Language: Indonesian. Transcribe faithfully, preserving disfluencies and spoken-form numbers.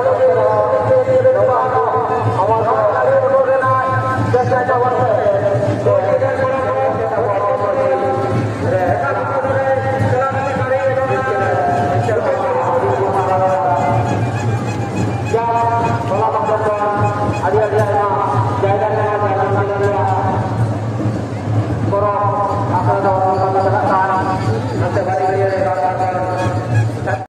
Terima kasih.